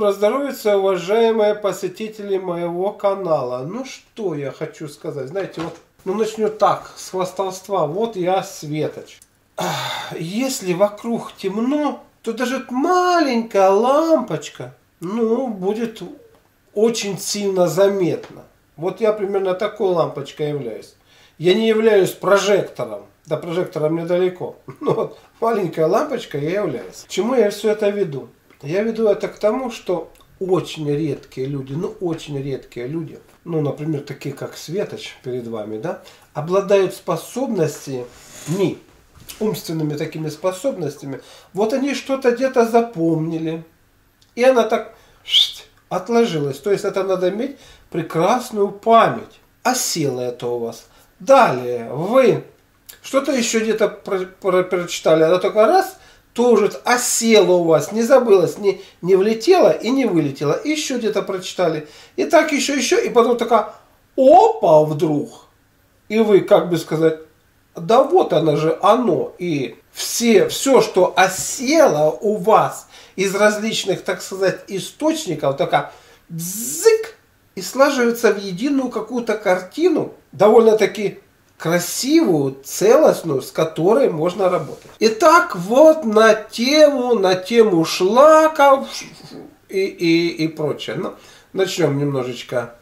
Доброго здоровья, уважаемые посетители моего канала. Ну что я хочу сказать, знаете, вот, ну начну так, с хвастовства. Вот я светоч. Если вокруг темно, то даже маленькая лампочка, ну, будет очень сильно заметна. Вот я примерно такой лампочкой являюсь. Я не являюсь прожектором. До прожектора мне далеко. Но вот маленькая лампочка я являюсь. К чему я все это веду? Я веду это к тому, что очень редкие люди, ну, например, такие как Светоч перед вами, да, обладают способностями, умственными такими способностями. Вот они что-то где-то запомнили, и она так отложилась. То есть это надо иметь прекрасную память. Осело это у вас. Далее вы что-то еще где-то прочитали, она только раз... тоже осело у вас, не забылось, не влетело и не вылетело. Еще где-то прочитали. И так еще, и потом такая, опа, вдруг. И вы, как бы сказать, да вот она же, оно. И все, что осело у вас из различных, так сказать, источников, такая, дзык, и слаживается в единую какую-то картину, довольно-таки красивую, целостную, с которой можно работать. Итак, вот на тему шлаков и прочее. Ну, начнем немножечко,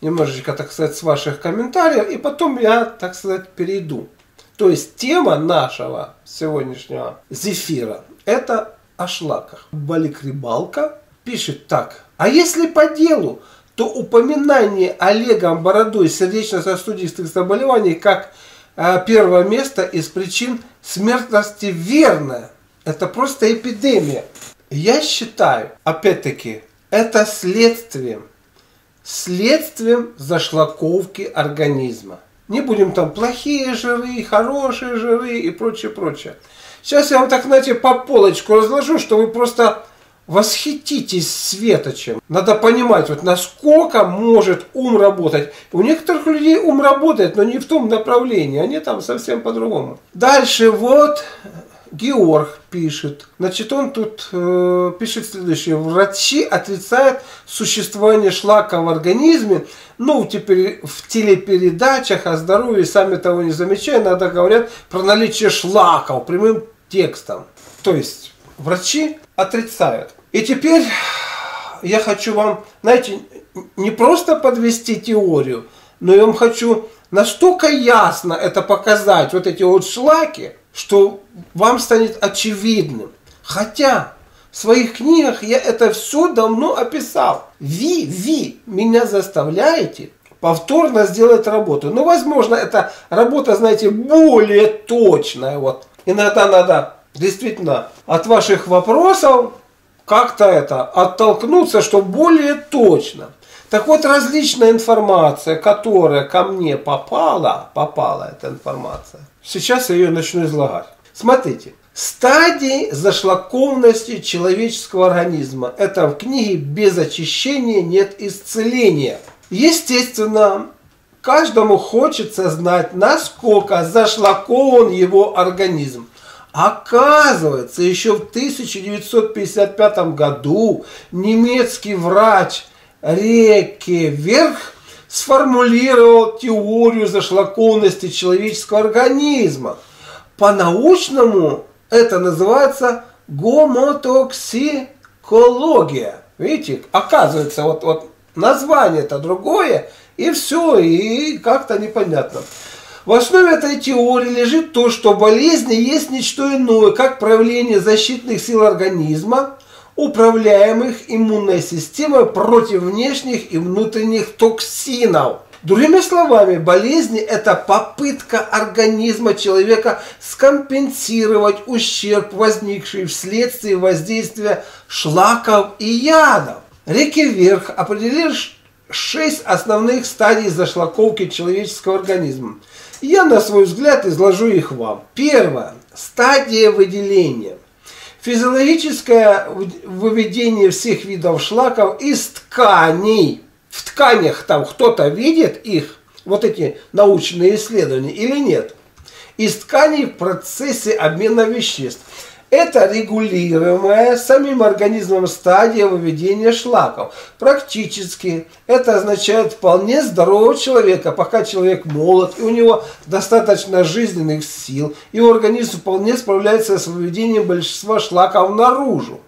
так сказать, с ваших комментариев, и потом я, так сказать, перейду. То есть тема нашего сегодняшнего зефира – это о шлаках. Балик Рыбалка пишет так. А если по делу, то упоминание Олегом Бородой сердечно-сосудистых заболеваний как первое место из причин смертности верно. Это просто эпидемия. Я считаю, опять-таки, это следствием зашлаковки организма. Не будем там плохие жиры, хорошие жиры и прочее. Сейчас я вам так, знаете, по полочку разложу, что вы просто... восхититесь Светочем. Надо понимать, вот насколько может ум работать. У некоторых людей ум работает, но не в том направлении. Они там совсем по-другому. Дальше вот Георг пишет. Значит, он тут пишет следующее. Врачи отрицают существование шлака в организме. Ну, теперь в телепередачах о здоровье, сами того не замечая, иногда говорят про наличие шлаков прямым текстом. То есть... врачи отрицают. И теперь я хочу вам, знаете, не просто подвести теорию, но я вам хочу настолько ясно это показать, вот эти вот шлаки, что вам станет очевидным. Хотя в своих книгах я это все давно описал. Вы меня заставляете повторно сделать работу. Но, возможно, эта работа, знаете, более точная. Вот. Иногда надо... действительно, от ваших вопросов как-то это оттолкнуться, что более точно. Так вот, различная информация, которая ко мне попала эта информация. Сейчас я ее начну излагать. Смотрите, стадии зашлакованности человеческого организма. Это в книге «Без очищения нет исцеления». Естественно, каждому хочется знать, насколько зашлакован его организм. Оказывается, еще в 1955 году немецкий врач Рикеверх сформулировал теорию зашлакованности человеческого организма. По-научному это называется гомотоксикология. Видите, оказывается, вот название-то другое, и все, и как-то непонятно. В основе этой теории лежит то, что болезни есть не что иное, как проявление защитных сил организма, управляемых иммунной системой против внешних и внутренних токсинов. Другими словами, болезни – это попытка организма человека скомпенсировать ущерб, возникший вследствие воздействия шлаков и ядов. Рикеверх определил 6 основных стадий зашлаковки человеческого организма. Я, на свой взгляд, изложу их вам. Первое. Стадия выделения. Физиологическое выведение всех видов шлаков из тканей. В тканях там кто-то видит их, вот эти научные исследования, или нет? Из тканей в процессе обмена веществ. Это регулируемая самим организмом стадия выведения шлаков. Практически это означает вполне здорового человека, пока человек молод, и у него достаточно жизненных сил, его организм вполне справляется с выведением большинства шлаков наружу.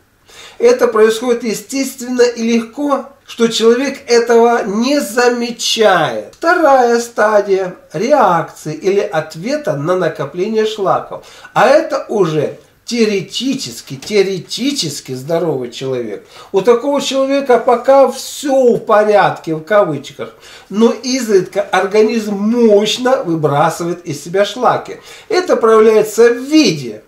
Это происходит естественно и легко, что человек этого не замечает. Вторая стадия реакции или ответа на накопление шлаков. А это уже теоретически здоровый человек. У такого человека пока все в порядке, в кавычках. Но изредка организм мощно выбрасывает из себя шлаки. Это проявляется в виде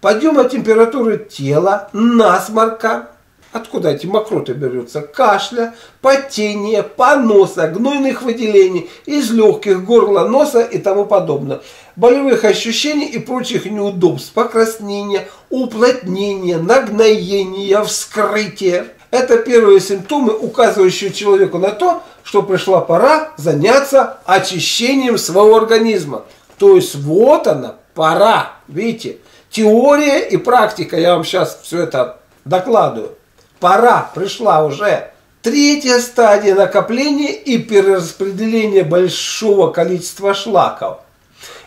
подъема температуры тела, насморка, откуда эти мокроты берутся, кашля, потения, поноса, гнойных выделений из легких, горла, носа и тому подобное, болевых ощущений и прочих неудобств, покраснения, уплотнения, нагноения, вскрытия. Это первые симптомы, указывающие человеку на то, что пришла пора заняться очищением своего организма. То есть вот она, пора, видите. Теория и практика, я вам сейчас все это докладываю. Пора, пришла уже. Третья стадия накопления и перераспределения большого количества шлаков.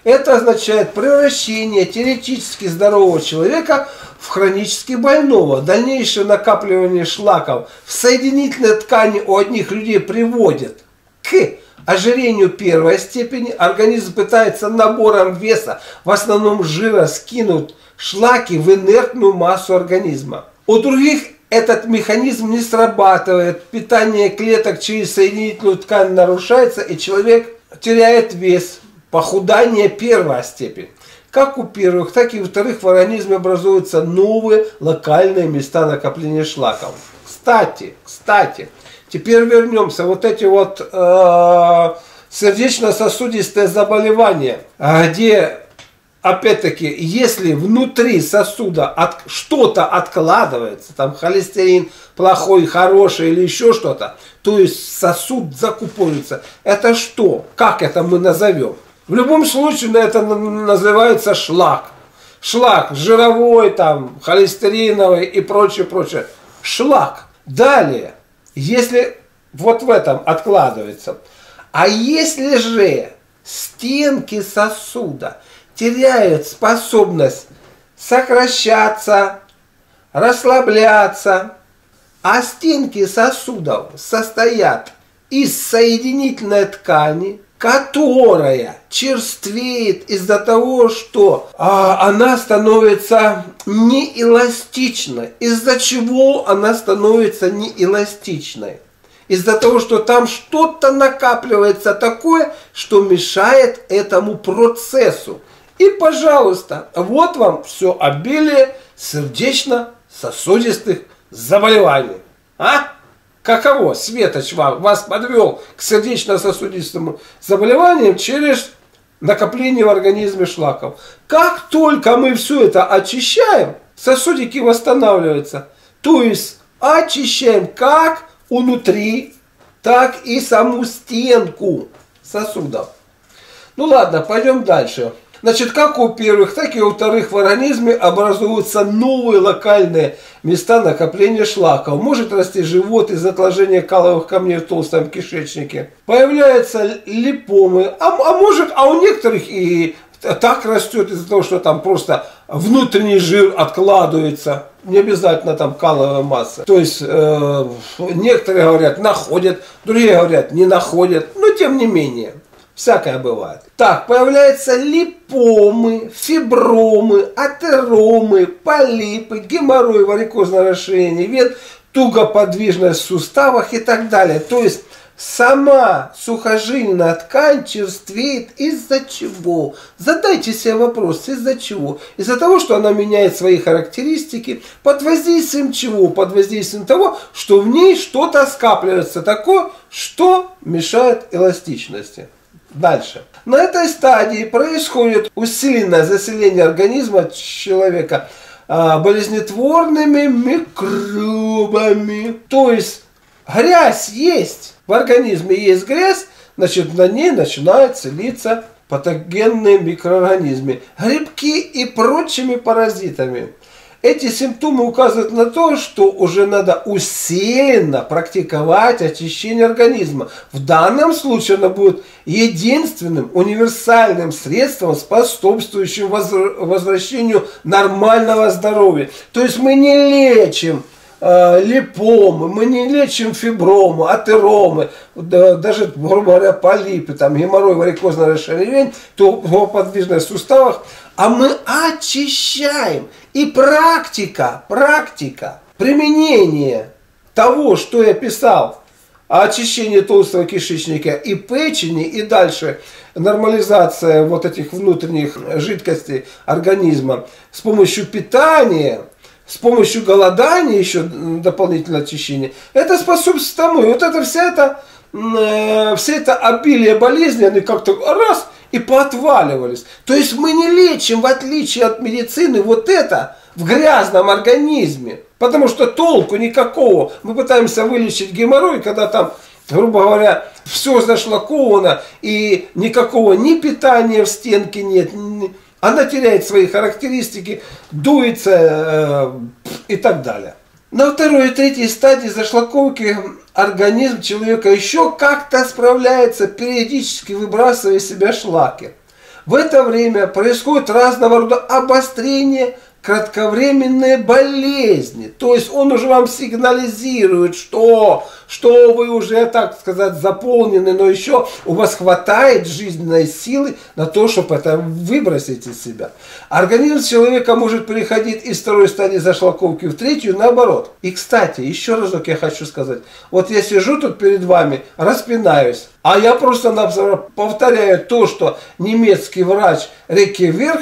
Это означает превращение теоретически здорового человека в хронически больного. Дальнейшее накапливание шлаков в соединительной ткани у одних людей приводит к ожирению первой степени. Организм пытается набором веса, в основном жира, скинуть шлаки в инертную массу организма. У других этот механизм не срабатывает. Питание клеток через соединительную ткань нарушается, и человек теряет вес. Похудание первой степени. Как у первых, так и у вторых в организме образуются новые локальные места накопления шлаков. Кстати. Теперь вернемся. Вот эти вот сердечно-сосудистые заболевания, где, опять-таки, если внутри сосуда что-то откладывается, там холестерин плохой, хороший или еще что-то, то есть сосуд закупорится, это что? Как это мы назовем? В любом случае это называется шлак. Шлак жировой, там, холестериновый и прочее. Шлак. Далее. Если вот в этом откладывается. А если же стенки сосуда теряют способность сокращаться, расслабляться, а стенки сосудов состоят из соединительной ткани, которая черствеет из-за того, что она становится неэластичной. Из-за чего она становится неэластичной? Из-за того, что там что-то накапливается такое, что мешает этому процессу. И, пожалуйста, вот вам все обилие сердечно-сосудистых заболеваний. А? Каково? Светоч вас подвел к сердечно-сосудистым заболеваниям через накопление в организме шлаков. Как только мы все это очищаем, сосудики восстанавливаются. То есть очищаем как внутри, так и саму стенку сосудов. Ну ладно, пойдем дальше. Значит, как у первых, так и у вторых в организме образуются новые локальные места накопления шлаков. Может расти живот из отложения каловых камней в толстом кишечнике. Появляются липомы, а у некоторых и так растет из-за того, что там просто внутренний жир откладывается. Не обязательно там каловая масса. То есть некоторые говорят, находят, другие говорят, не находят, но тем не менее. Всякое бывает. Так, появляются липомы, фибромы, атеромы, полипы, геморрой, варикозное расширение вен, тугоподвижность в суставах и так далее. То есть сама сухожильная ткань черствеет из-за чего? Задайте себе вопрос, из-за чего? Из-за того, что она меняет свои характеристики под воздействием чего? Под воздействием того, что в ней что-то скапливается такое, что мешает эластичности. Дальше. На этой стадии происходит усиленное заселение организма человека болезнетворными микробами. То есть грязь есть, в организме есть грязь, значит на ней начинают селиться патогенные микроорганизмы, грибки и прочими паразитами. Эти симптомы указывают на то, что уже надо усиленно практиковать очищение организма. В данном случае оно будет единственным универсальным средством, способствующим возвращению нормального здоровья. То есть мы не лечим липомы, мы не лечим фибромы, атеромы, даже, грубо говоря, полипы, там, геморрой, варикозная расширение, подвижность в суставах, а мы очищаем. И практика, применение того, что я писал, очищение толстого кишечника и печени, и дальше нормализация вот этих внутренних жидкостей организма с помощью питания, с помощью голодания еще дополнительного очищения, это способствует тому. И вот это все это обилие болезней, они как-то раз и поотваливались. То есть мы не лечим, в отличие от медицины, вот это в грязном организме. Потому что толку никакого. Мы пытаемся вылечить геморрой, когда там, грубо говоря, все зашлаковано, и никакого ни питания в стенке нет. Она теряет свои характеристики, дуется и так далее. На второй и третьей стадии зашлаковки организм человека еще как-то справляется, периодически выбрасывая из себя шлаки. В это время происходит разного рода обострение, кратковременные болезни. То есть он уже вам сигнализирует, что вы уже, так сказать, заполнены, но еще у вас хватает жизненной силы на то, чтобы это выбросить из себя. Организм человека может переходить из второй стадии зашлаковки в третью, наоборот. И, кстати, еще разок я хочу сказать. Вот я сижу тут перед вами, распинаюсь, а я просто повторяю то, что немецкий врач Рикеверх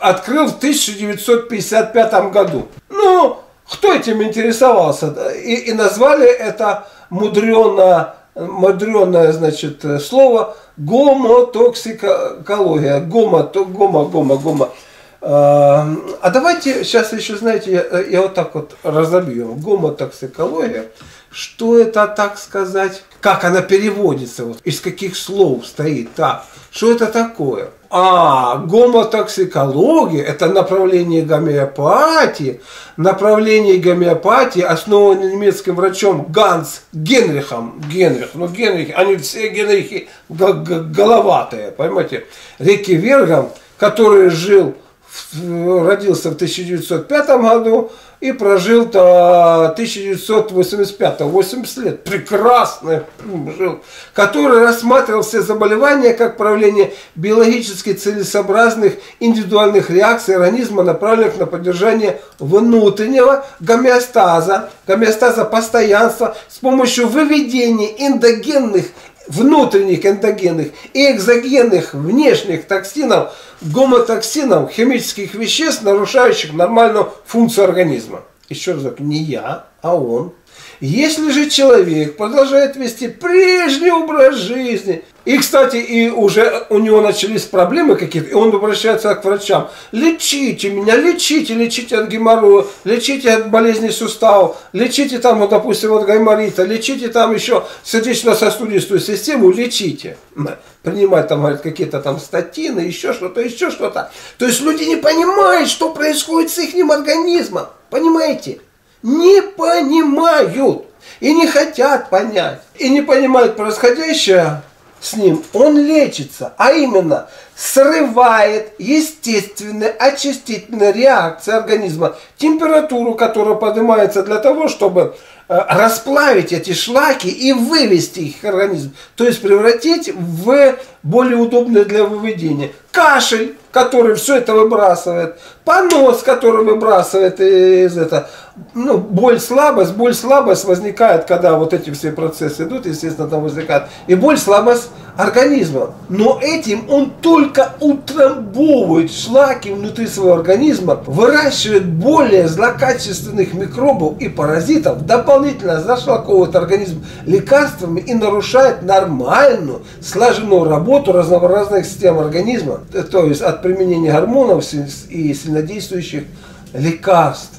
открыл в 1955 году. Ну, кто этим интересовался? И назвали это мудреное, значит, слово гомотоксикология. Гомо. А давайте сейчас еще, знаете, я вот так вот разобью. Гомотоксикология. Что это, так сказать? Как она переводится? Вот, из каких слов стоит? Так, что это такое? А гомотоксикология – это направление гомеопатии. Направление гомеопатии основано немецким врачом Ганс Генрихом. Генрих, они все Генрихи головатые, понимаете. Реккевегом, который родился в 1905 году и прожил до 1985, 80 лет, прекрасно жил, который рассматривал все заболевания как проявление биологически целесообразных индивидуальных реакций организма, направленных на поддержание внутреннего гомеостаза постоянства с помощью выведения эндогенных, внутренних эндогенных и экзогенных внешних токсинов, гомотоксинов, химических веществ, нарушающих нормальную функцию организма. Еще раз говорю, не я, а он. Если же человек продолжает вести прежний образ жизни, и, кстати, и уже у него начались проблемы какие-то, и он обращается к врачам. Лечите меня, лечите от геморроя, лечите от болезней суставов, лечите там, ну, допустим, от гайморита, лечите там еще сердечно-сосудистую систему, лечите. Принимать там, говорят, какие-то там статины, еще что-то. То есть люди не понимают, что происходит с их организмом, понимаете? Не понимают и не хотят понять, и не понимают происходящее с ним. Он лечится, а именно срывает естественные очистительные реакции организма, температуру, которая поднимается для того, чтобы расплавить эти шлаки и вывести их в организм, то есть превратить в более удобное для выведения. Кашель, который все это выбрасывает, понос, который выбрасывает из этого, ну, боль, слабость возникает, когда вот эти все процессы идут, естественно, там возникает и боль, слабость организма. Но этим он только утрамбовывает шлаки внутри своего организма, выращивает более злокачественных микробов и паразитов, дополнительно зашлаковывает организм лекарствами и нарушает нормальную, слаженную работу разнообразных систем организма, то есть от применения гормонов и сильнодействующих лекарств.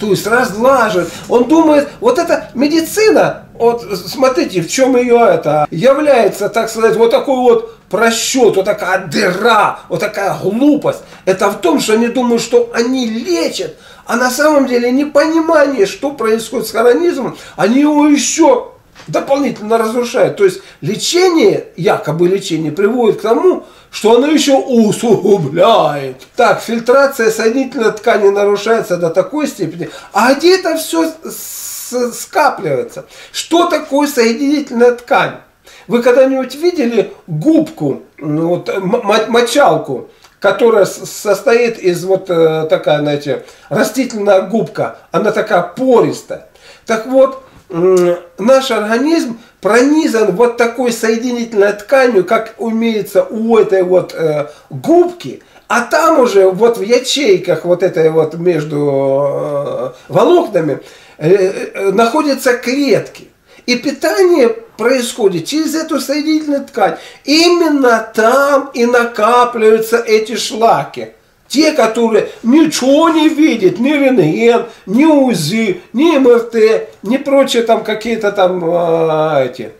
То есть разлаживает. Он думает, вот эта медицина, вот смотрите, в чем ее это, является, так сказать, вот такой вот просчет, вот такая дыра, вот такая глупость. Это в том, что они думают, что они лечат, А на самом деле непонимание, что происходит с организмом, они его еще дополнительно разрушают. То есть лечение, якобы лечение, приводит к тому, что оно еще усугубляет. Так, фильтрация соединительной ткани нарушается до такой степени, а где это все скапливается? Что такое соединительная ткань? Вы когда-нибудь видели губку, вот, мочалку, которая состоит из вот такая, знаете, растительная губка, она такая пористая. Так вот, наш организм пронизан вот такой соединительной тканью, как имеется у этой вот губки, а там уже вот в ячейках вот этой вот между волокнами находятся клетки. И питание происходит через эту соединительную ткань. Именно там и накапливаются эти шлаки. Те, которые ничего не видят, ни рентген, ни УЗИ, ни МРТ, ни прочие там какие-то там эти.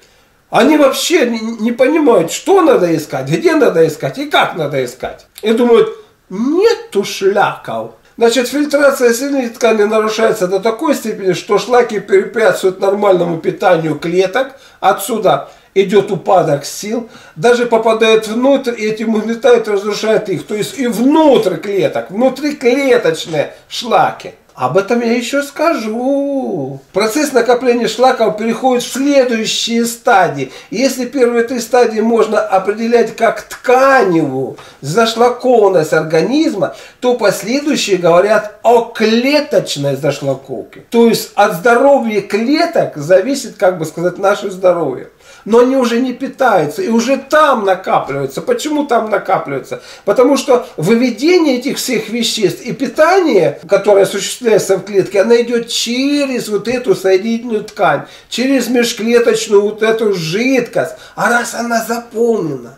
Они вообще не понимают, что надо искать, где надо искать и как надо искать. И думают, нету шлаков. Значит, фильтрация соединительной ткани нарушается до такой степени, что шлаки препятствуют нормальному питанию клеток. Отсюда идет упадок сил. Даже попадает внутрь, и этим угнетают, разрушают их. То есть и внутрь клеток, внутриклеточные шлаки. Об этом я еще скажу. Процесс накопления шлаков переходит в следующие стадии. Если первые три стадии можно определять как тканевую зашлакованность организма, то последующие говорят о клеточной зашлаковке. То есть от здоровья клеток зависит, как бы сказать, наше здоровье. Но они уже не питаются и уже там накапливаются. Почему там накапливаются? Потому что выведение этих всех веществ и питание, которое осуществляется в клетке, оно идет через вот эту соединительную ткань, через межклеточную вот эту жидкость. А раз она заполнена,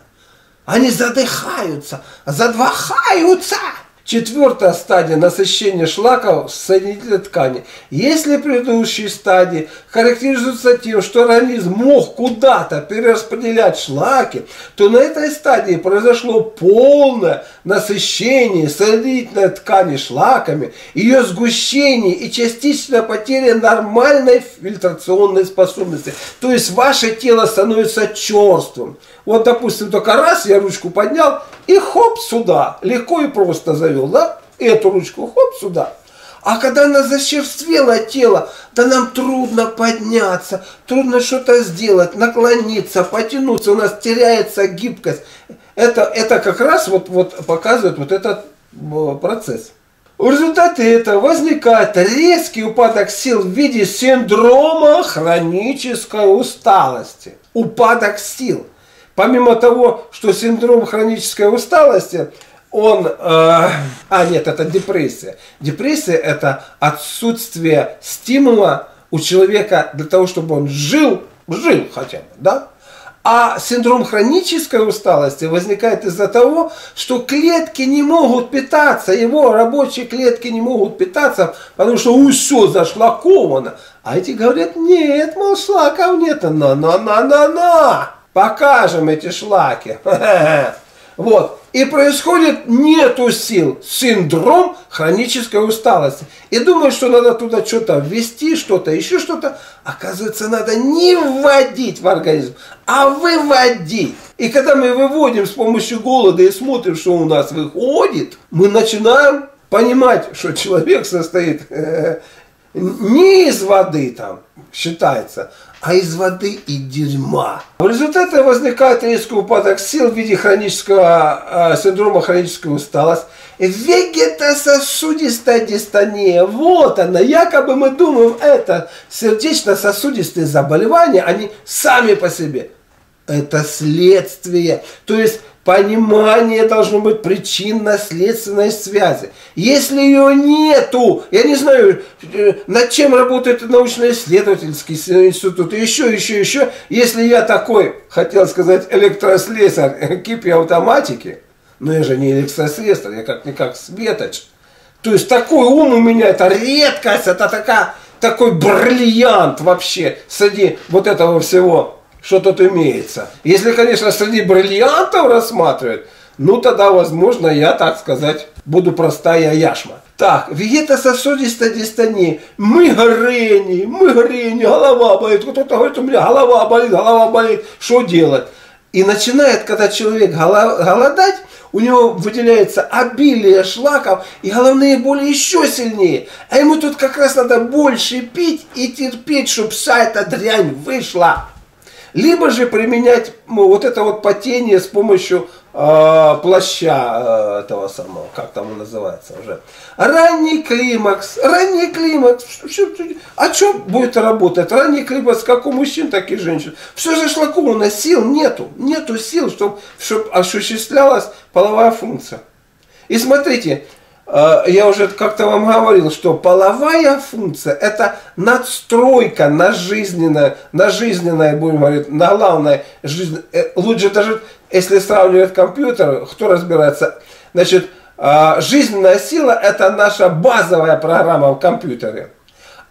они задыхаются, задвахаются. Четвертая стадия — насыщения шлаков в соединительной ткани. Если предыдущие стадии характеризуются тем, что организм мог куда-то перераспределять шлаки, то на этой стадии произошло полное насыщение соединительной ткани шлаками, ее сгущение и частичная потеря нормальной фильтрационной способности. То есть ваше тело становится черствым. Вот, допустим, только раз я ручку поднял и хоп сюда, легко и просто завел, да? И эту ручку хоп сюда. А когда она зачерствела тело, да нам трудно подняться, трудно что-то сделать, наклониться, потянуться, у нас теряется гибкость. Это как раз вот показывает вот этот процесс. В результате этого возникает резкий упадок сил в виде синдрома хронической усталости. Упадок сил. Помимо того, что синдром хронической усталости, он... нет, это депрессия. Депрессия – это отсутствие стимула у человека для того, чтобы он жил хотя бы, да? А синдром хронической усталости возникает из-за того, что клетки не могут питаться, его рабочие клетки не могут питаться, потому что все зашлаковано. А эти говорят, нет, мол, шлаков нет, на-на-на-на-на! Покажем эти шлаки. Вот. И происходит нету сил. Синдром хронической усталости. И думают, что надо туда что-то ввести, что-то, еще что-то. Оказывается, надо не вводить в организм, а выводить. И когда мы выводим с помощью голода и смотрим, что у нас выходит, мы начинаем понимать, что человек состоит не из воды там, считается, а из воды и дерьма. В результате возникает резкий упадок сил в виде хронического синдрома хронической усталости. Вегетососудистая дистония. Вот она. Якобы мы думаем, это сердечно-сосудистые заболевания, они сами по себе. Это следствие. То есть понимание должно быть причинно-следственной связи. Если ее нету, я не знаю, над чем работает научно-исследовательский институт, еще. Если я такой, хотел сказать, электрослесарь кипи автоматики, но я же не электрослесарь, я как-никак светоч. То есть такой ум у меня, это редкость, это такой бриллиант вообще среди вот этого всего. Что тут имеется. Если, конечно, среди бриллиантов рассматривать, ну тогда, возможно, я, так сказать, буду простая яшма. Так, вегетососудистой дистонии, мигрени, голова болит, кто-то говорит, у меня голова болит, что делать? И начинает, когда человек голодать, у него выделяется обилие шлаков, и головные боли еще сильнее. А ему тут как раз надо больше пить и терпеть, чтобы вся эта дрянь вышла. Либо же применять вот это вот потение с помощью плаща этого самого, как там он называется уже. Ранний климакс. А что будет работать? Ранний климакс как у мужчин, так и женщин. Все зашлаковано, сил нету. Нету сил, чтобы осуществлялась половая функция. И смотрите, я уже как-то вам говорил, что половая функция – это надстройка на жизненное, будем говорить, на главное. Лучше даже, если сравнивать компьютер, кто разбирается, значит, жизненная сила – это наша базовая программа в компьютере.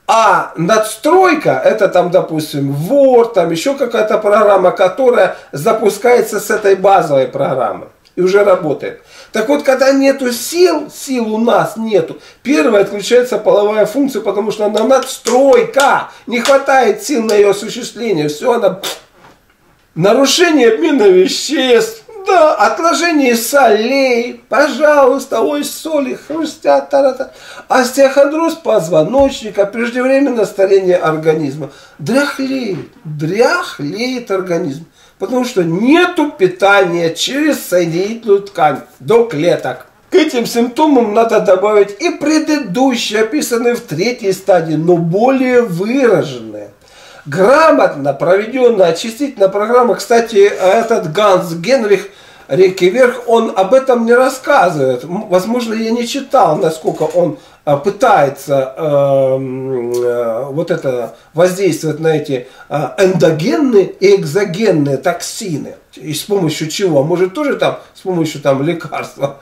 А надстройка – это там, допустим, Word, там еще какая-то программа, которая запускается с этой базовой программы и уже работает. Так вот, когда нету сил у нас нету, первое, отключается половая функция, потому что она надстройка, не хватает сил на ее осуществление, все, она... Нарушение обмена веществ, да, отложение солей, пожалуйста, ой, соли хрустят, та-та-та. Остеохондроз позвоночника, преждевременное старение организма. Дряхлеет организм. Потому что нету питания через соединительную ткань до клеток. К этим симптомам надо добавить и предыдущие, описанные в третьей стадии, но более выраженные. Грамотно проведенная очистительная программа, кстати, этот Ганс Генрих Реккевег, он об этом не рассказывает. Возможно, я не читал, насколько он пытается вот это воздействовать на эти эндогенные и экзогенные токсины. И с помощью чего? Может, тоже там с помощью там лекарства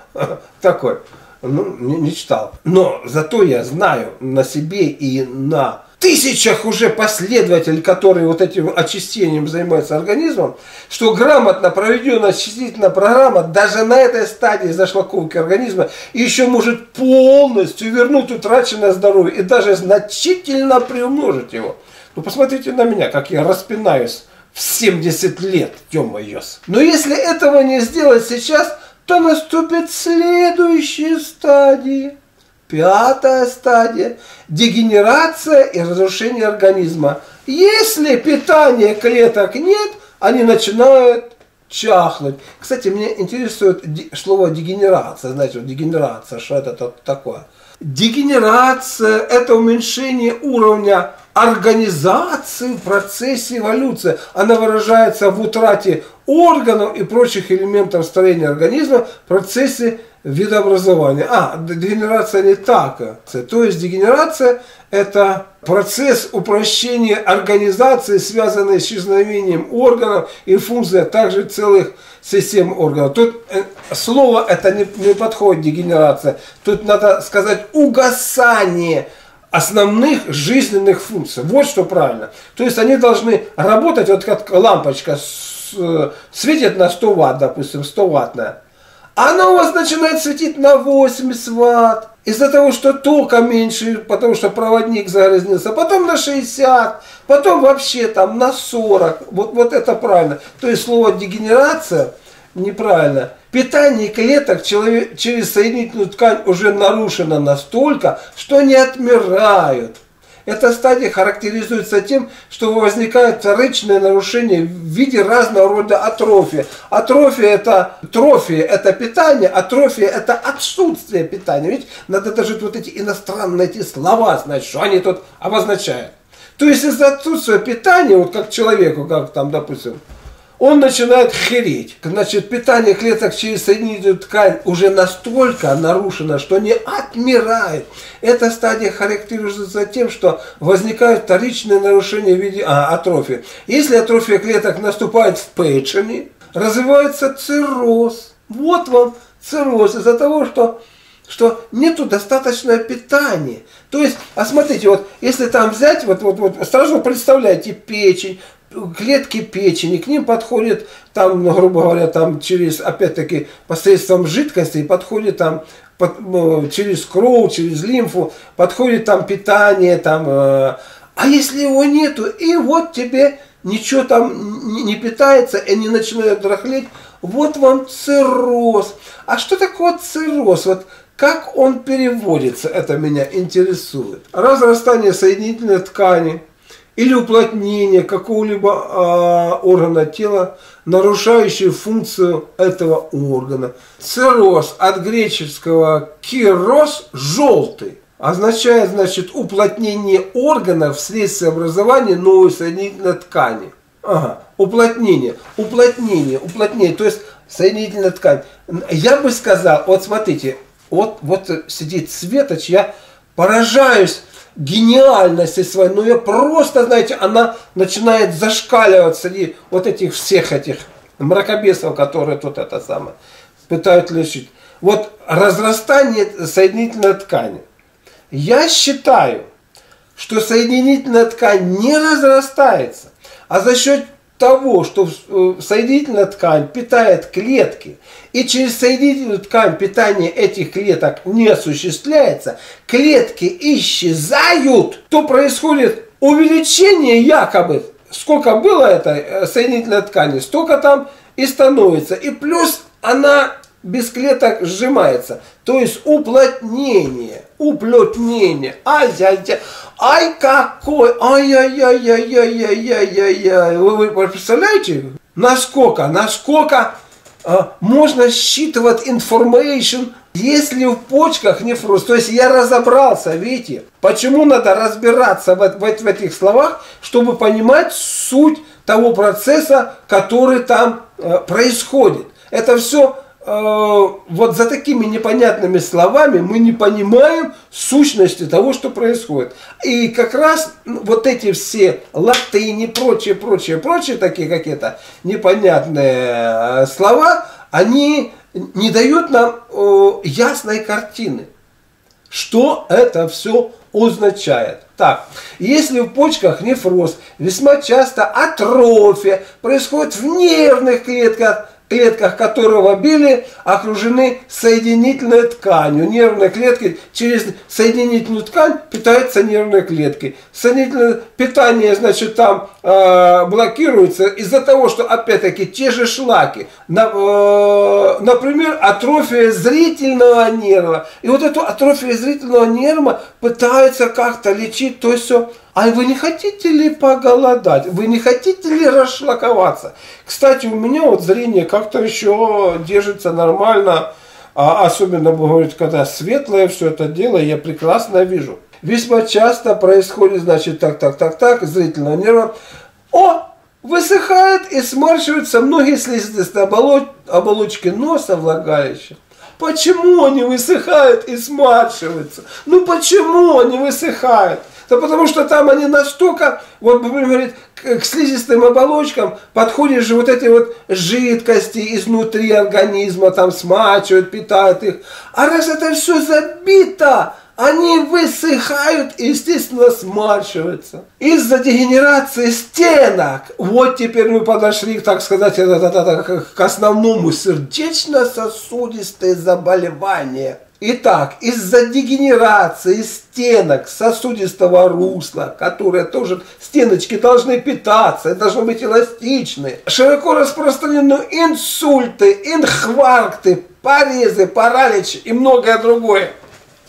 такой. Ну, не читал. Но зато я знаю на себе и на тысячах уже последователей, которые вот этим очищением занимаются организмом, что грамотно проведена очистительная программа даже на этой стадии зашлаковки организма еще может полностью вернуть утраченное здоровье и даже значительно приумножить его. Ну посмотрите на меня, как я распинаюсь в 70 лет, ё-моё. Но если этого не сделать сейчас, то наступят следующие стадии. Пятая стадия – дегенерация и разрушение организма. Если питания клеток нет, они начинают чахнуть. Кстати, меня интересует слово дегенерация. Знаете, дегенерация, что это такое? Дегенерация – это уменьшение уровня организации в процессе эволюции. Она выражается в утрате органов и прочих элементов строения организма в процессе видообразования. Дегенерация не так. То есть дегенерация – это процесс упрощения организации, связанный с исчезновением органов и функций, а также целых систем органов. Тут слово это не подходит, дегенерация. Тут надо сказать угасание основных жизненных функций. Вот что правильно. То есть они должны работать, вот как лампочка светит на 100 ватт, допустим, 100 ваттная. Она у вас начинает светить на 80 ватт. Из-за того, что тока меньше, потому что проводник загрязнился. Потом на 60, потом вообще там на 40. Вот это правильно. То есть слово дегенерация неправильно. Питание клеток через соединительную ткань уже нарушено настолько, что они отмирают. Эта стадия характеризуется тем, что возникают вторичные нарушения в виде разного рода атрофии. Атрофия это питание, атрофия это отсутствие питания. Видите, надо даже вот эти иностранные эти слова знать, что они тут обозначают. То есть из-за отсутствия питания, вот как человеку, как там, допустим, он начинает хереть. Значит, питание клеток через соединительную ткань уже настолько нарушено, что не отмирает. Эта стадия характеризуется тем, что возникают вторичные нарушения в виде атрофии. Если атрофия клеток наступает в печени, развивается цирроз. Вот вам цирроз из-за того, что нету достаточного питания. То есть, смотрите, вот если там взять, вот сразу представляете печень, клетки печени, к ним подходит, там, грубо говоря, там через, опять-таки, посредством жидкости подходит там через кровь, через лимфу, подходит там питание, там, а если его нету, и вот тебе ничего там не питается, и не начинает дряхлеть, вот вам цирроз. А что такое цирроз? Вот как он переводится, это меня интересует. Разрастание соединительной ткани или уплотнение какого-либо органа тела, нарушающие функцию этого органа. Цирроз от греческого «кирос» – «желтый». Означает, значит, уплотнение органов вследствие образования новой соединительной ткани. Ага, уплотнение, то есть соединительная ткань. Я бы сказал, вот смотрите, вот сидит Светоч, я поражаюсь гениальности своей, но я просто, знаете, она начинает зашкаливать среди вот этих всех этих мракобесов, которые тут это самое пытают лечить. Вот разрастание соединительной ткани. Я считаю, что соединительная ткань не разрастается, а за счет того, что соединительная ткань питает клетки, и через соединительную ткань питание этих клеток не осуществляется, клетки исчезают, то происходит увеличение якобы, сколько было этой соединительной ткани, столько там и становится. И плюс она без клеток сжимается, то есть уплотнение. Ай-яй-яй, ай какой, ай-яй-яй-яй-яй-яй-яй-яй. Вы представляете, насколько можно считывать информацию, если в почках нефроз. То есть я разобрался, видите, почему надо разбираться в этих словах, чтобы понимать суть того процесса, который там происходит. Это все вот за такими непонятными словами мы не понимаем сущности того, что происходит. И как раз вот эти все латыни, прочие, такие какие-то непонятные слова, они не дают нам ясной картины, что это все означает. Так, если в почках нефроз, весьма часто атрофия происходит в нервных клетках, которого били, окружены соединительной тканью. Нервные клетки, через соединительную ткань питаются нервные клетки. Соединительное питание, значит, там блокируется из-за того, что, опять-таки, те же шлаки. Например, атрофия зрительного нерва. И вот эту атрофию зрительного нерва пытаются как-то лечить, то есть все. А вы не хотите ли поголодать? Вы не хотите ли расшлаковаться? Кстати, у меня вот зрение как-то еще держится нормально. Особенно, говорит, когда светлое все это дело, я прекрасно вижу. Весьма часто происходит, значит, так, зрительного нерва. О! Высыхает и сморщиваются многие слизистые оболочки носа влагалища. Почему они высыхают и сморщиваются? Ну почему они высыхают? Да потому что там они настолько, вот, например, к слизистым оболочкам подходят же вот эти вот жидкости изнутри организма, там смачивают, питают их. А раз это все забито, они высыхают и, естественно, смачиваются. Из-за дегенерации стенок, вот теперь мы подошли, так сказать, к основному — сердечно-сосудистые заболевания. Итак, из-за дегенерации стенок сосудистого русла, которые тоже, стеночки должны питаться, должны быть эластичны, широко распространены инсульты, инфаркты, порезы, паралич и многое другое.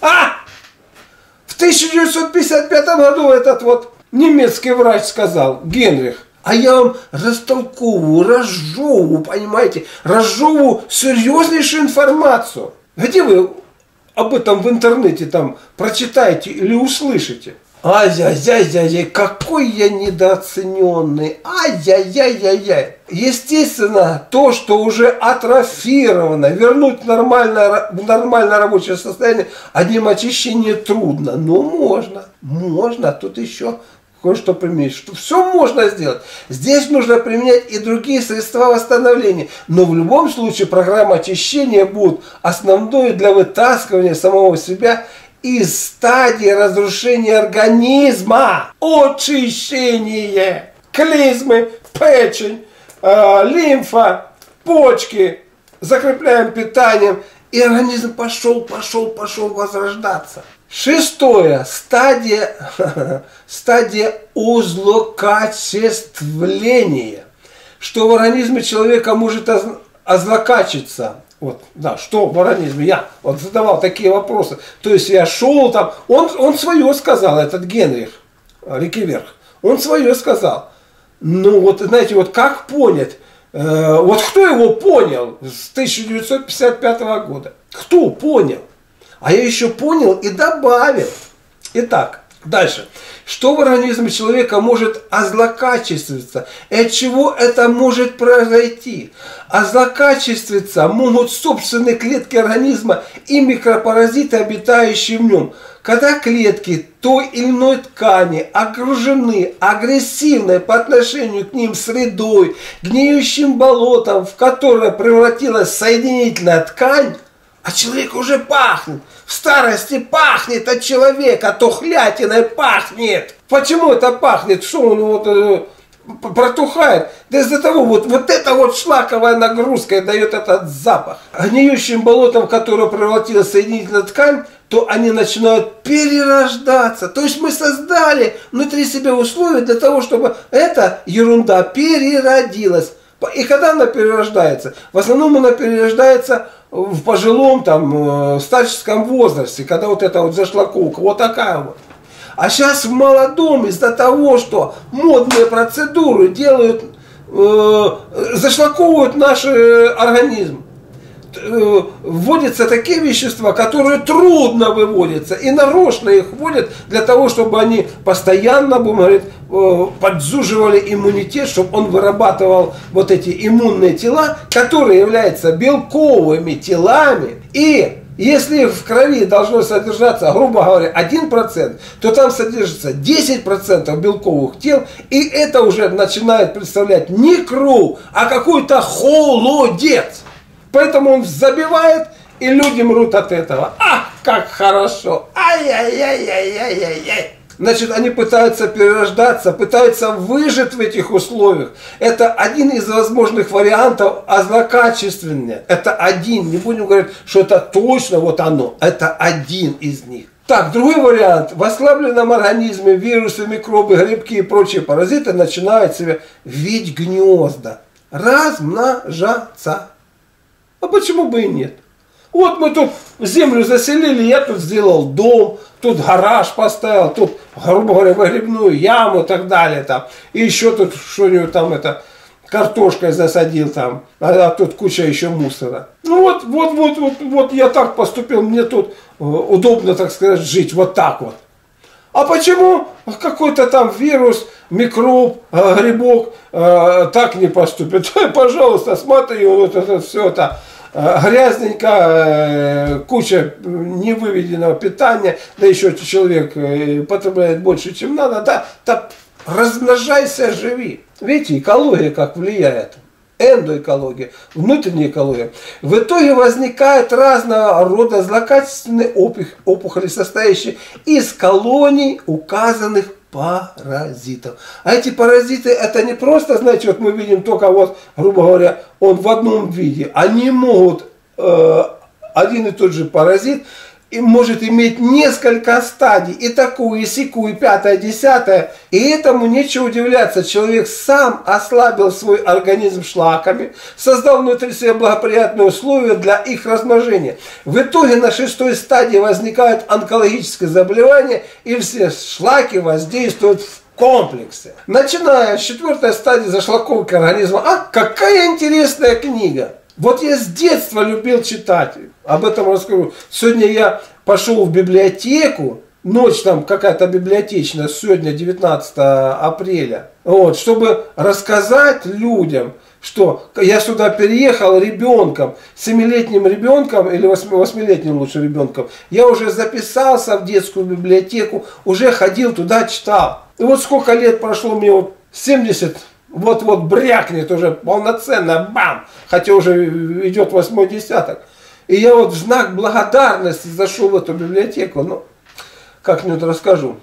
В 1955 году этот вот немецкий врач сказал, Генрих, а я вам растолковываю, разжевываю, понимаете, разжевываю серьезнейшую информацию. Где вы об этом в интернете там прочитаете или услышите? Ай-яй-яй-яй-яй, какой я недооцененный. Ай-яй-яй-яй-яй. Естественно, то, что уже атрофировано, вернуть в нормальное рабочее состояние одним очищением трудно. Но можно, тут еще кое-что применить. Что все можно сделать. Здесь нужно применять и другие средства восстановления. Но в любом случае программа очищения будет основной для вытаскивания самого себя из стадии разрушения организма. Очищение. Клизмы, печень, лимфа, почки. Закрепляем питанием. И организм пошел возрождаться. Шестое. Стадия озлокачествления. Что в организме человека может озлокачиться. Вот, да, что в организме? Я вот задавал такие вопросы. То есть я шел там. Он свое сказал, этот Генрих Реккевег. Он свое сказал. Ну вот, знаете, вот как понять? Вот кто его понял с 1955 года? Кто понял? А я еще понял и добавил. Итак, дальше. Что в организме человека может озлокачествиться? И от чего это может произойти? Озлокачествиться могут собственные клетки организма и микропаразиты, обитающие в нем. Когда клетки той или иной ткани окружены агрессивной по отношению к ним средой, гниющим болотом, в которое превратилась соединительная ткань, а человек уже пахнет. В старости пахнет от человека, то хлятиной пахнет. Почему это пахнет? Что он вот протухает? Да из-за того, вот эта вот шлаковая нагрузка и дает этот запах. Гниющим болотом, в которое превратилась соединительная ткань, то они начинают перерождаться. То есть мы создали внутри себя условия для того, чтобы эта ерунда переродилась. И когда она перерождается? В основном она перерождается в пожилом, там, старческом возрасте, когда вот эта вот зашлаковка, вот такая вот. А сейчас в молодом из-за того, что модные процедуры делают, зашлаковывают наш организм. Вводятся такие вещества, которые трудно выводятся, и нарочно их вводят для того, чтобы они постоянно, будем говорить, подзуживали иммунитет, чтобы он вырабатывал вот эти иммунные тела, которые являются белковыми телами. И если в крови должно содержаться, грубо говоря, 1%, то там содержится 10% белковых тел, и это уже начинает представлять не кровь, а какой-то холодец. Поэтому он забивает, и люди мрут от этого. Ах, как хорошо! Ай-яй-яй-яй-яй-яй-яй! Значит, они пытаются перерождаться, пытаются выжить в этих условиях. Это один из возможных вариантов озлокачествления. Это один. Не будем говорить, что это точно вот оно. Это один из них. Так, другой вариант. В ослабленном организме вирусы, микробы, грибки и прочие паразиты начинают себе вить гнезда. Размножаться. А почему бы и нет? Вот мы тут землю заселили, я тут сделал дом, тут гараж поставил, тут, грубо говоря, выгребную яму и так далее. Там. И еще тут что-нибудь там это, картошкой засадил, там, а тут куча еще мусора. Ну вот я так поступил, мне тут удобно, так сказать, жить, вот так вот. А почему какой-то там вирус, микроб, грибок так не поступит? Пожалуйста, смотри, вот это все это. Грязненько, куча невыведенного питания, да еще человек потребляет больше, чем надо, да, так размножайся, живи. Видите, экология как влияет, эндоэкология, внутренняя экология. В итоге возникает разного рода злокачественные опухоли, состоящие из колоний указанных паразитов. А эти паразиты это не просто, знаете, вот мы видим только вот, грубо говоря, он в одном виде. Они могут, один и тот же паразит, и может иметь несколько стадий, и такую, и сякую, и пятое, и десятое. И этому нечего удивляться. Человек сам ослабил свой организм шлаками, создал внутри себя благоприятные условия для их размножения. В итоге на шестой стадии возникают онкологические заболевания, и все шлаки воздействуют в комплексе. Начиная с четвертой стадии зашлаковки организма. А какая интересная книга! Вот я с детства любил читать, об этом расскажу. Сегодня я пошел в библиотеку, ночь там какая-то библиотечная, сегодня 19 апреля, вот, чтобы рассказать людям, что я сюда переехал ребенком, 7-летним ребенком, или 8-летним лучше ребенком, я уже записался в детскую библиотеку, уже ходил туда, читал. И вот сколько лет прошло, мне вот 70 лет. Вот-вот брякнет уже полноценно, бам, хотя уже идет 8-й десяток. И я вот в знак благодарности зашел в эту библиотеку, ну, как-нибудь расскажу.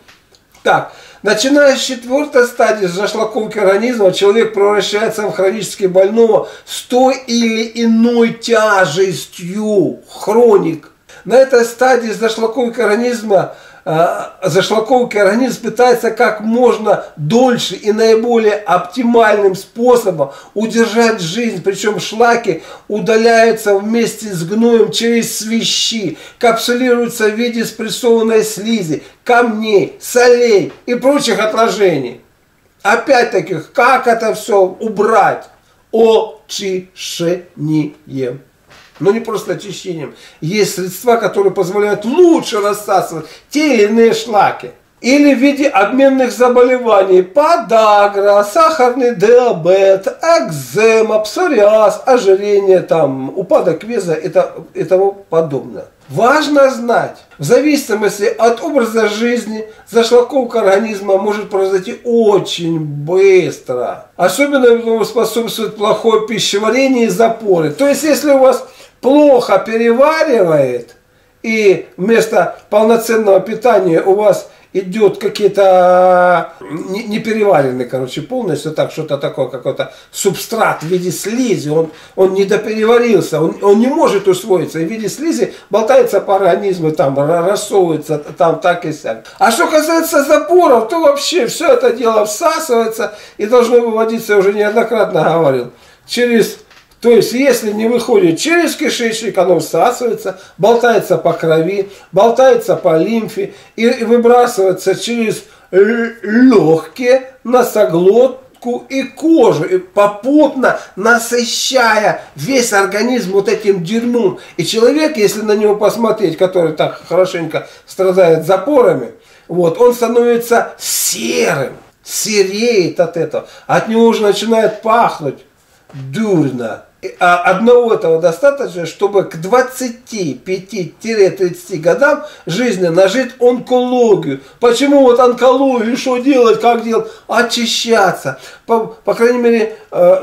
Так, начиная с 4-й стадии зашлаком керанизма, человек превращается в хронически больного с той или иной тяжестью, хроник. На этой стадии зашлаковый керанизм пытается как можно дольше и наиболее оптимальным способом удержать жизнь, причем шлаки удаляются вместе с гноем через свищи, капсулируются в виде спрессованной слизи, камней, солей и прочих отложений. Опять-таки, как это все убрать? Очищением. Но не просто очищением. Есть средства, которые позволяют лучше рассасывать те или иные шлаки. Или в виде обменных заболеваний. Подагра, сахарный диабет, экзема, псориаз, ожирение, там, упадок веса и тому подобное. Важно знать, в зависимости от образа жизни, зашлаковка организма может произойти очень быстро. Особенно этому способствует плохое пищеварение и запоры. То есть, если у вас плохо переваривает, и вместо полноценного питания у вас идет какие-то непереваренные, короче, полностью, так что-то такое, какой-то субстрат в виде слизи, он недопереварился, он не может усвоиться, и в виде слизи болтается по организму, там рассовывается, там так и сяк. А что касается запоров, то вообще все это дело всасывается и должно выводиться, я уже неоднократно говорил, через... То есть, если не выходит через кишечник, оно всасывается, болтается по крови, болтается по лимфе и выбрасывается через легкие, носоглотку и кожу, и попутно насыщая весь организм вот этим дерьмом. И человек, если на него посмотреть, который так хорошенько страдает запорами, вот, он становится серым, сереет от этого, от него уже начинает пахнуть дурно. А одного этого достаточно, чтобы к 25-30 годам жизни нажить онкологию. Почему вот онкологию, что делать, как делать? Очищаться. По крайней мере,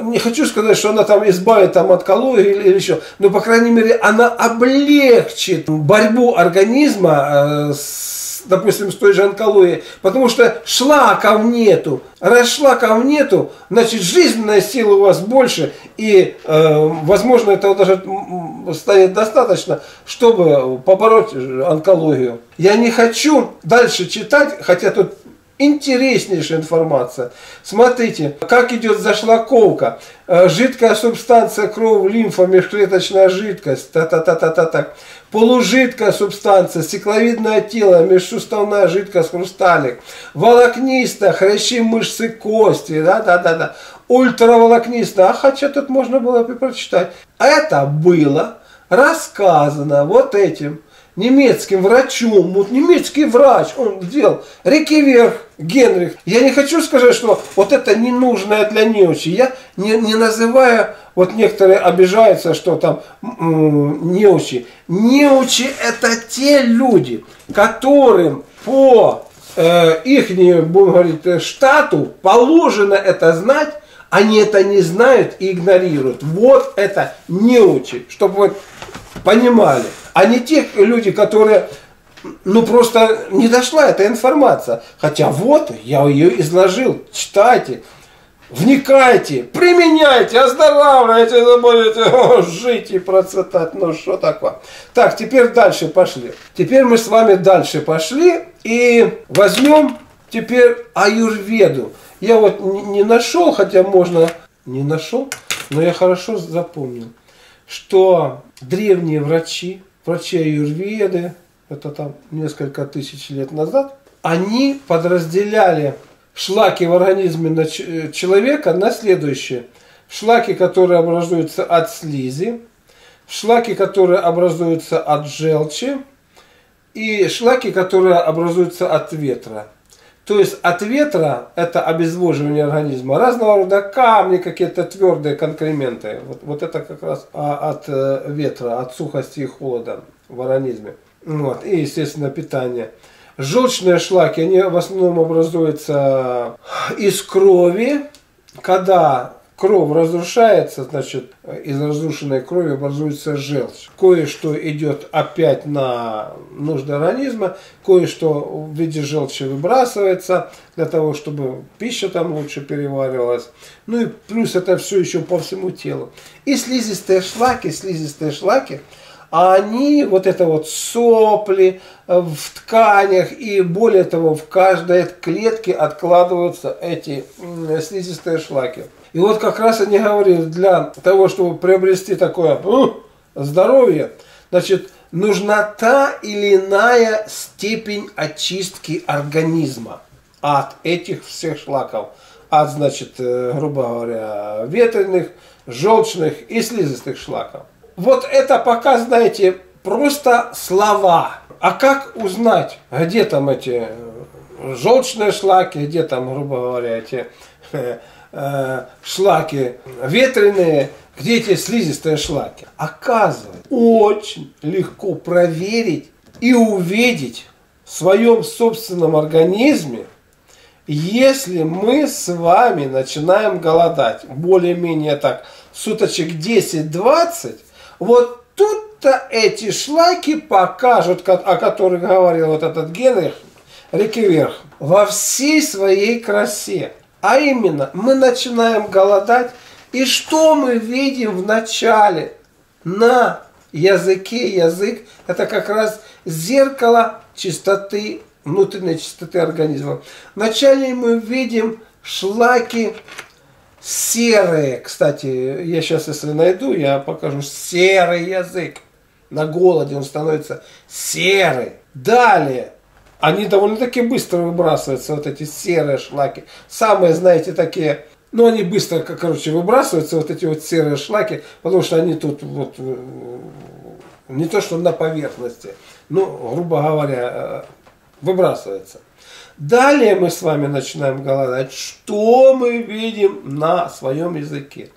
не хочу сказать, что она там избавит там, от онкологии или еще, но, по крайней мере, она облегчит борьбу организма с, допустим, с той же онкологией, потому что шлаков нету. Раз шлаков нету, значит, жизненная сила у вас больше и возможно, этого даже станет достаточно, чтобы побороть онкологию. Я не хочу дальше читать, хотя тут интереснейшая информация. Смотрите, как идет зашлаковка. Жидкая субстанция, кровь, лимфа, межклеточная жидкость, полужидкая субстанция, стекловидное тело, межсуставная жидкость, хрусталик, волокнистая, хрящи, мышцы, кости, ультраволокнистая, хотя тут можно было бы прочитать. Это было рассказано вот этим немецким врачом, вот немецкий врач, он делал Рикеверх, Генрих. Я не хочу сказать, что вот это ненужное для неучи. Я не называю, вот некоторые обижаются, что там неучи. Неучи — это те люди, которым по их, будем говорить, штату положено это знать, они это не знают и игнорируют. Вот это неучи, чтобы вы понимали. А не те люди, которые, ну просто не дошла эта информация. Хотя вот, я ее изложил, читайте, вникайте, применяйте, оздоравливайте, забудете, жить и процветать, ну что такое. Так, теперь дальше пошли. Теперь мы с вами дальше пошли и возьмем теперь аюрведу. Я вот не нашел, хотя можно, не нашел, но я хорошо запомнил, что древние врачи, аюрведы, это там несколько тысяч лет назад, они подразделяли шлаки в организме человека на следующие. Шлаки, которые образуются от слизи, шлаки, которые образуются от желчи и шлаки, которые образуются от ветра. То есть от ветра, это обезвоживание организма, разного рода камни, какие-то твердые конкременты. Вот это как раз от ветра, от сухости и холода в организме. Вот. И, естественно, питание. Желчные шлаки, они в основном образуются из крови, когда Кровь разрушается, значит, из разрушенной крови образуется желчь. Кое-что идет опять на нужды организма, кое-что в виде желчи выбрасывается, для того, чтобы пища там лучше переваривалась. Ну и плюс это все еще по всему телу. И слизистые шлаки, они, вот это вот сопли в тканях, и более того, в каждой клетке откладываются эти слизистые шлаки. И вот как раз они говорят, для того, чтобы приобрести такое здоровье, значит, нужна та или иная степень очистки организма от этих всех шлаков. От, значит, грубо говоря, ветреных, желчных и слизистых шлаков. Вот это пока, знаете, просто слова. А как узнать, где там эти желчные шлаки, где там, грубо говоря, эти шлаки ветреные, где эти слизистые шлаки? Оказывается, очень легко проверить и увидеть в своем собственном организме, если мы с вами начинаем голодать более-менее так суточек 10-20, вот тут-то эти шлаки покажут, о которых говорил вот этот Генрих Реккевег, во всей своей красе. А именно, мы начинаем голодать, и что мы видим в начале на языке? Язык – это как раз зеркало чистоты, внутренней чистоты организма. Вначале мы видим шлаки серые. Кстати, я сейчас, если найду, я покажу серый язык. На голоде он становится серый. Далее. Они довольно-таки быстро выбрасываются, вот эти серые шлаки. Самые, знаете, такие, ну они быстро, короче, выбрасываются, вот эти вот серые шлаки, потому что они тут вот не то что на поверхности, ну, грубо говоря, выбрасываются. Далее мы с вами начинаем голодать. Что мы видим на своем языке?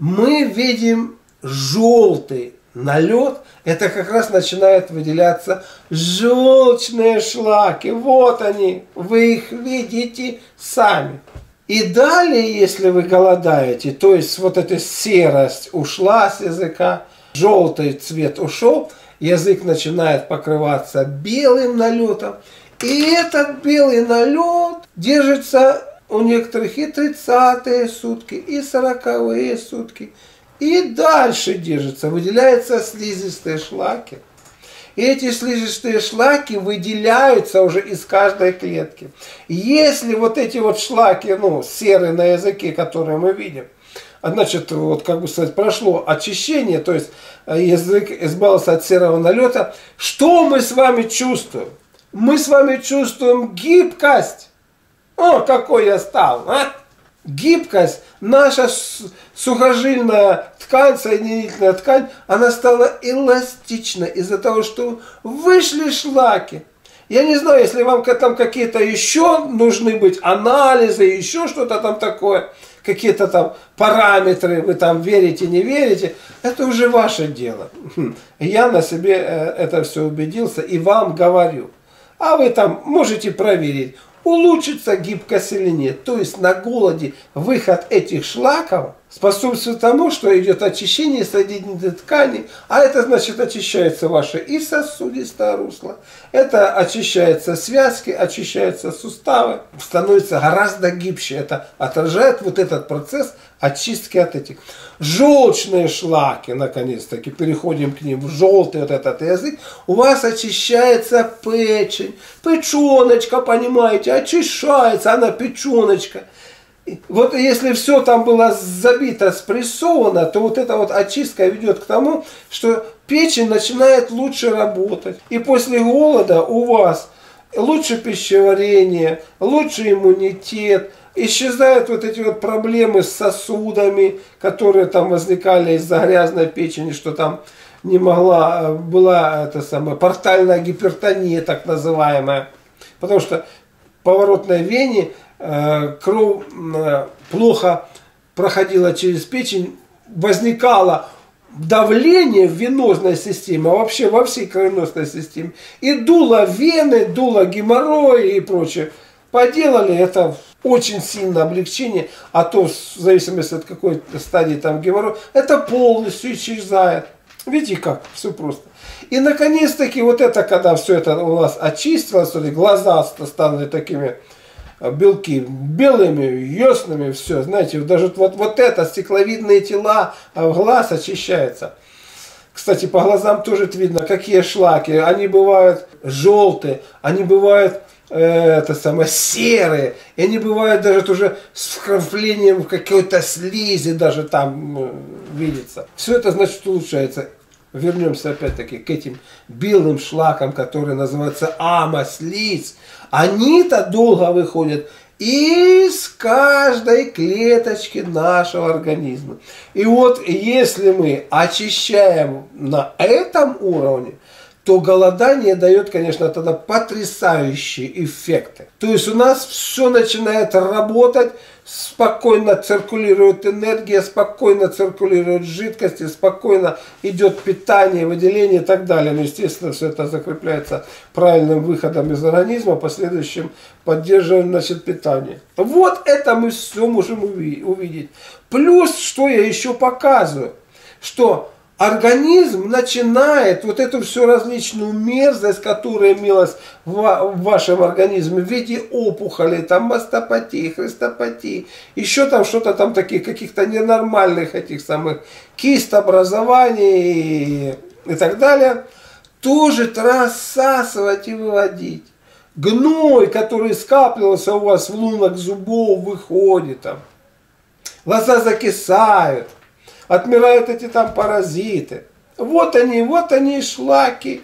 Мы видим желтый налет, это как раз начинают выделяться желчные шлаки. Вот они, вы их видите сами. И далее, если вы голодаете, то есть вот эта серость ушла с языка, желтый цвет ушел, язык начинает покрываться белым налетом. И этот белый налет держится у некоторых и 30-е сутки, и 40-е сутки. И дальше держится, выделяются слизистые шлаки. И эти слизистые шлаки выделяются уже из каждой клетки. Если вот эти вот шлаки, ну, серые на языке, которые мы видим, значит, вот как бы сказать, прошло очищение, то есть язык избавился от серого налета, что мы с вами чувствуем? Мы с вами чувствуем гибкость. О, какой я стал, а! Гибкость, наша сухожильная ткань, соединительная ткань, она стала эластична из-за того, что вышли шлаки. Я не знаю, если вам там какие-то еще нужны быть анализы, еще что-то там такое, какие-то там параметры, вы там верите, не верите, это уже ваше дело. Я на себе это все убедился и вам говорю. А вы там можете проверить, улучшится гибкость или нет. То есть на голоде выход этих шлаков способствует тому, что идет очищение соединительной ткани, а это значит очищается ваше и сосудистое русло, это очищаются связки, очищаются суставы, становится гораздо гибче. Это отражает вот этот процесс очистки от этих. Желчные шлаки, наконец-таки, переходим к ним, в желтый вот этот язык, у вас очищается печень, печеночка, понимаете, очищается она, печеночка. Вот если все там было забито, спрессовано, то вот эта вот очистка ведет к тому, что печень начинает лучше работать. И после голода у вас лучше пищеварение, лучше иммунитет, исчезают вот эти вот проблемы с сосудами, которые там возникали из-за грязной печени, что там не могла, была эта самая портальная гипертония, так называемая. Потому что в поворотной вене кровь плохо проходила через печень, возникало давление в венозной системе, а вообще во всей кровеносной системе, и дуло вены, дуло геморрой и прочее. Поделали, это очень сильное облегчение, а то в зависимости от какой стадии там геморрой, это полностью исчезает. Видите как, все просто. И наконец-таки вот это, когда все это у нас очистилось, глаза стали такими, белки белыми, ясными, все, знаете, даже вот это, стекловидные тела, глаз очищается. Кстати, по глазам тоже видно, какие шлаки, они бывают желтые, они бывают серые, и они бывают даже уже с вкраплением какой-то слизи, даже там видится. Все это значит улучшается. Вернемся опять-таки к этим белым шлакам, которые называются амослиз. Они-то долго выходят из каждой клеточки нашего организма. И вот если мы очищаем на этом уровне, то голодание дает, конечно, тогда потрясающие эффекты. То есть у нас все начинает работать, спокойно циркулирует энергия, спокойно циркулируют жидкости, спокойно идет питание, выделение и так далее. Но, естественно, все это закрепляется правильным выходом из организма, последующим поддерживаем, значит, питание. Вот это мы все можем увидеть. Плюс, что я еще показываю, что организм начинает вот эту всю различную мерзость, которая имелась в вашем организме в виде опухолей, там мастопатии, христопатии, еще там что-то там таких, каких-то ненормальных этих самых кистообразований и так далее, тоже рассасывать и выводить. Гной, который скапливался у вас в лунах зубов, выходит там. Глаза закисают. Отмирают эти там паразиты. Вот они шлаки.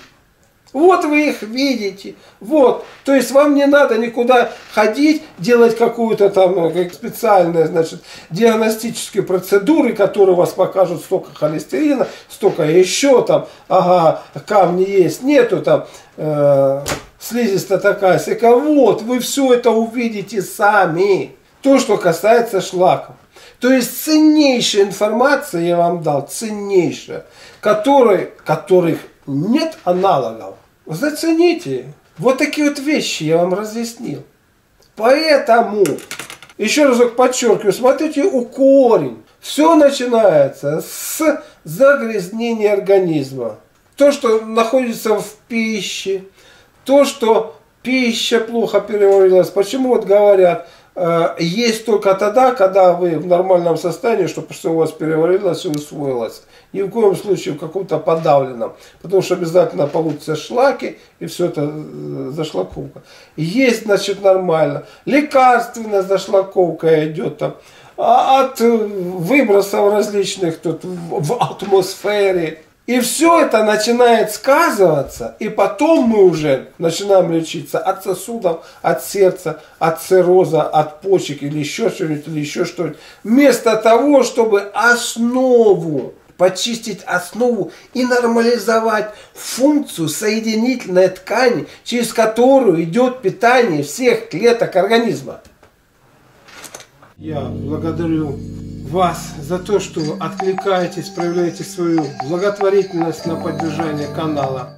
Вот вы их видите. Вот. То есть вам не надо никуда ходить, делать какую-то там специальную, значит, диагностические процедуры, которые вас покажут столько холестерина, столько еще там, ага, камни есть, нету там, слизистая такая, сяка. Вот, вы все это увидите сами. То, что касается шлаков. То есть ценнейшая информация я вам дал, ценнейшая, которых нет аналогов. Зацените. Вот такие вот вещи я вам разъяснил. Поэтому, еще разок подчеркиваю, смотрите у корень. Все начинается с загрязнения организма. То, что находится в пище, то, что пища плохо переварилась. Почему вот говорят... Есть только тогда, когда вы в нормальном состоянии, чтобы все у вас переварилось и усвоилось. Ни в коем случае в каком-то подавленном. Потому что обязательно получатся шлаки и все это зашлаковка. Есть, значит, нормально. Лекарственная зашлаковка идет там. От выбросов различных тут в атмосфере. И все это начинает сказываться, и потом мы уже начинаем лечиться от сосудов, от сердца, от цирроза, от почек или еще что-нибудь, Вместо того, чтобы основу, почистить основу и нормализовать функцию соединительной ткани, через которую идет питание всех клеток организма. Я благодарю вас за то, что вы откликаетесь, проявляете свою благотворительность на поддержание канала.